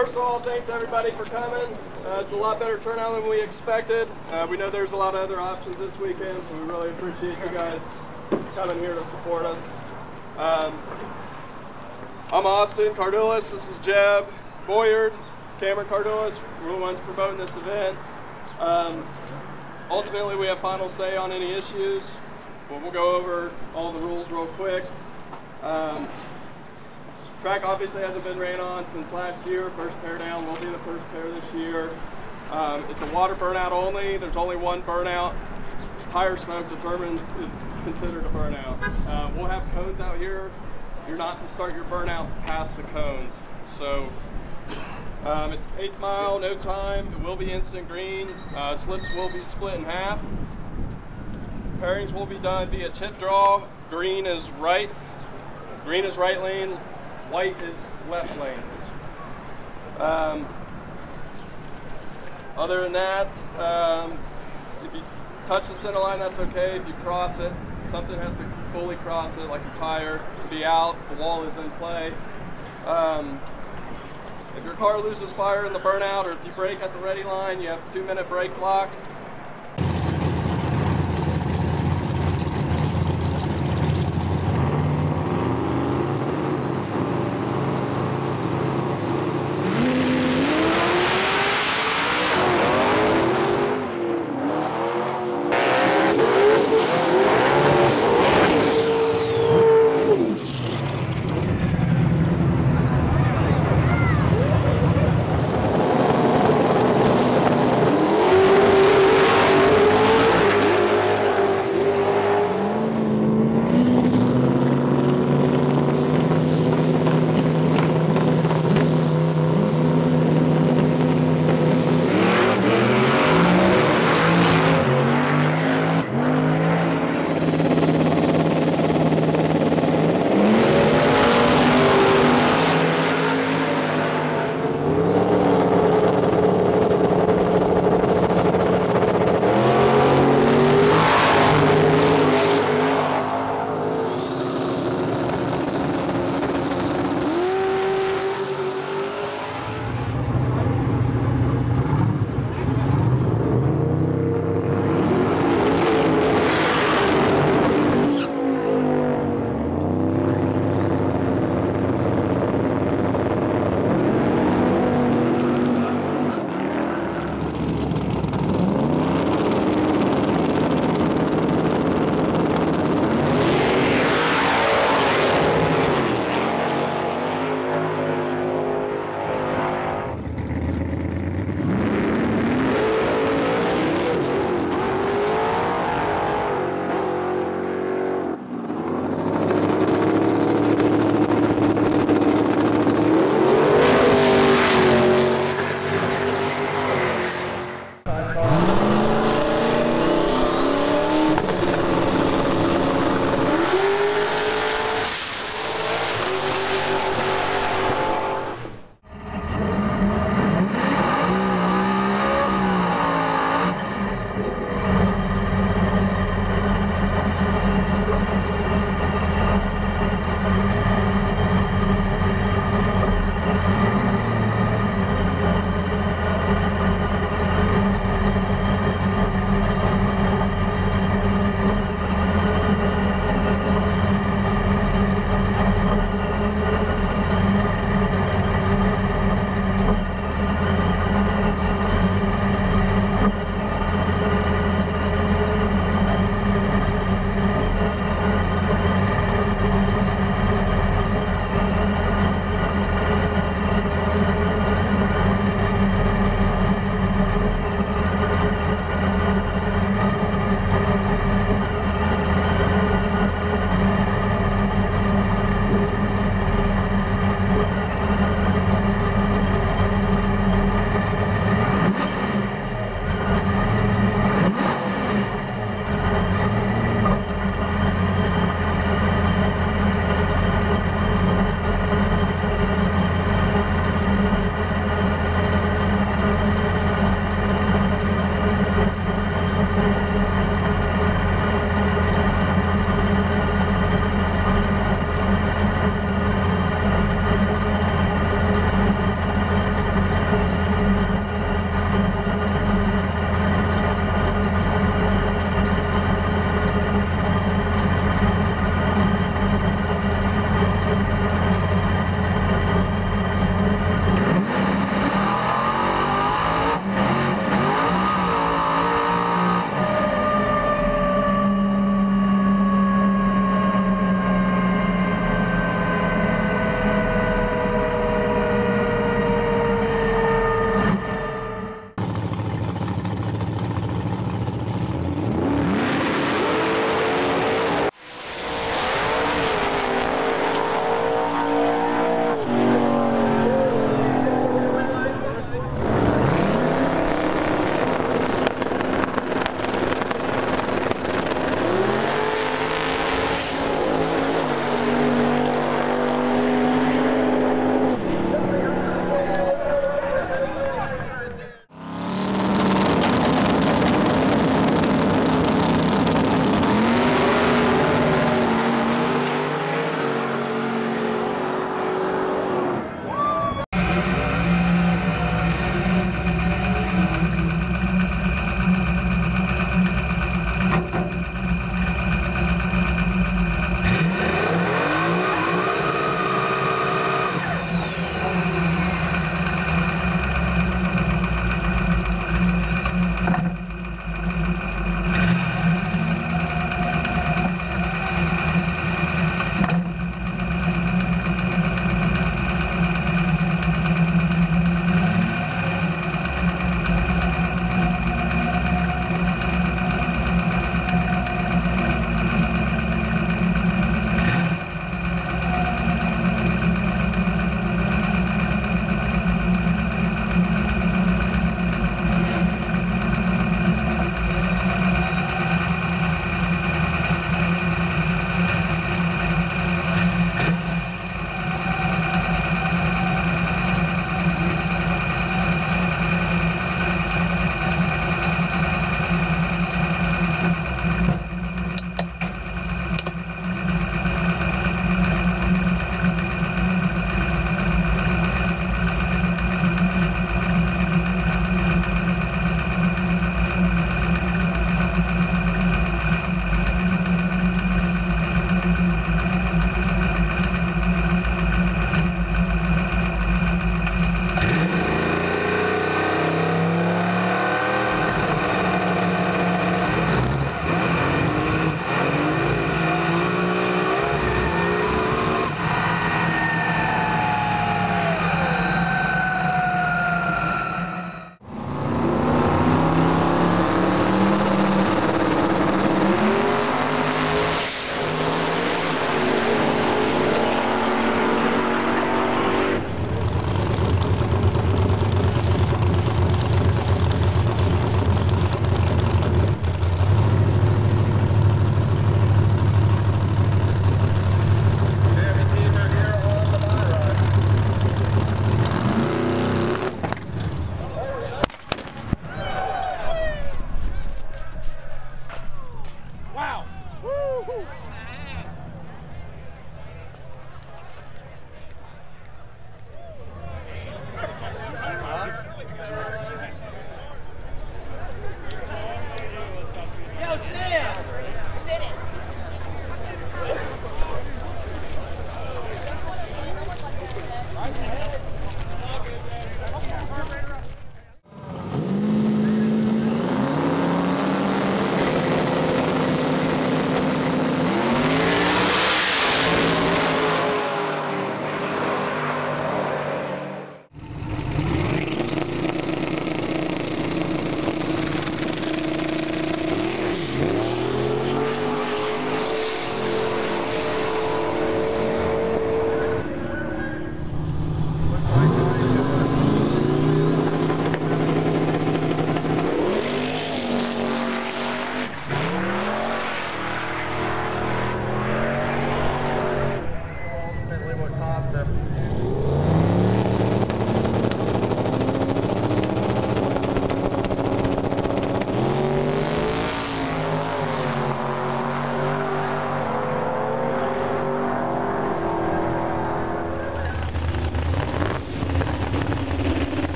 First of all, thanks everybody for coming. It's a lot better turnout than we expected. We know there's a lot of other options this weekend, so we really appreciate you guys coming here to support us. I'm Austin Cardulis. This is Jeb Boyard, Cameron Cardulis. We're the ones promoting this event. Ultimately, we have final say on any issues, but we'll go over all the rules real quick. Track obviously hasn't been ran on since last year. First pair down, we'll be the first pair this year. It's a water burnout only. There's only one burnout. Tire smoke determines is considered a burnout. We'll have cones out here. You're not to start your burnout past the cones. So it's 8 mile, no time. It will be instant green. Slips will be split in half. Pairings will be done via chip draw. Green is right lane, white is left lane. Other than that, if you touch the center line, that's okay. If you cross it, something has to fully cross it, like a tire, to be out. The wall is in play. If your car loses fire in the burnout, or if you brake at the ready line, you have a 2-minute brake clock.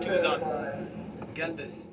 CO2's on. Get this.